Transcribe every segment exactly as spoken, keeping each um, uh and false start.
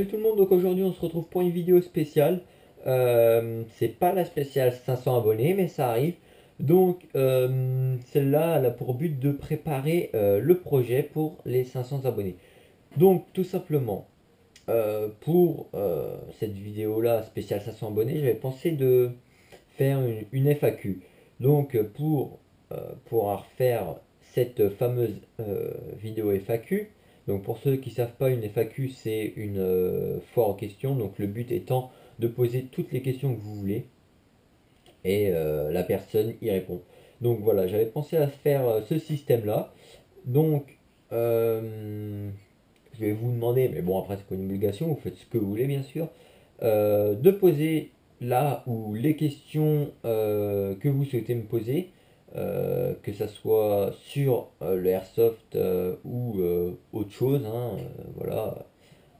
Salut tout le monde, donc aujourd'hui on se retrouve pour une vidéo spéciale. Euh, c'est pas la spéciale cinq cents abonnés, mais ça arrive. Donc euh, celle-là, elle a pour but de préparer euh, le projet pour les cinq cents abonnés. Donc tout simplement, euh, pour euh, cette vidéo-là spéciale cinq cents abonnés, j'avais pensé de faire une, une F A Q. Donc pour euh, pouvoir faire cette fameuse euh, vidéo F A Q. Donc pour ceux qui ne savent pas, une F A Q, c'est une euh, foire aux questions. Donc le but étant de poser toutes les questions que vous voulez et euh, la personne y répond. Donc voilà, j'avais pensé à faire euh, ce système-là. Donc euh, je vais vous demander, mais bon après c'est pas une obligation, vous faites ce que vous voulez bien sûr, euh, de poser là où les questions euh, que vous souhaitez me poser. Euh, que ça soit sur euh, le airsoft euh, ou euh, autre chose, hein, euh, voilà.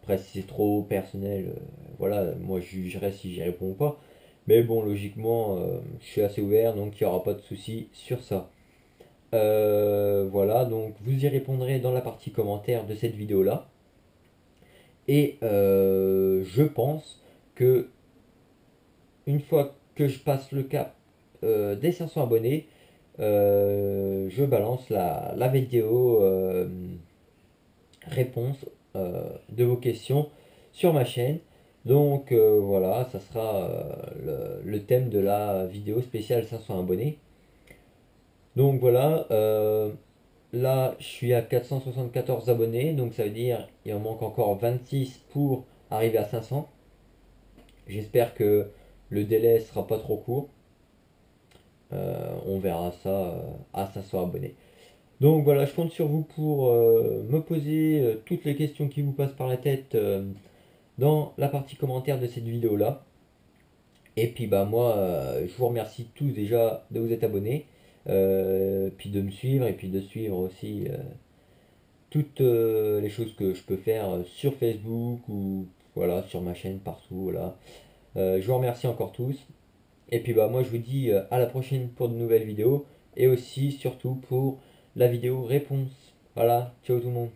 Après si c'est trop personnel, euh, voilà, moi je jugerai si j'y réponds ou pas, mais bon logiquement euh, je suis assez ouvert, donc il n'y aura pas de souci sur ça. Euh, voilà, donc vous y répondrez dans la partie commentaire de cette vidéo là, et euh, je pense que une fois que je passe le cap euh, des cinq cents abonnés, Euh, je balance la, la vidéo euh, réponse euh, de vos questions sur ma chaîne. Donc euh, voilà, ça sera euh, le, le thème de la vidéo spéciale cinq cents abonnés. Donc voilà, euh, là je suis à quatre cent soixante-quatorze abonnés, donc ça veut dire il en manque encore vingt-six pour arriver à cinq cents. J'espère que le délai sera pas trop court. Euh, on verra ça euh, à cinq cents abonnés. Donc voilà, je compte sur vous pour euh, me poser euh, toutes les questions qui vous passent par la tête euh, dans la partie commentaire de cette vidéo là. Et puis bah moi euh, je vous remercie tous déjà de vous être abonnés, euh, puis de me suivre et puis de suivre aussi euh, toutes euh, les choses que je peux faire euh, sur Facebook ou voilà sur ma chaîne partout. Voilà. Euh, je vous remercie encore tous. Et puis bah moi je vous dis à la prochaine pour de nouvelles vidéos et aussi surtout pour la vidéo réponse. Voilà, ciao tout le monde.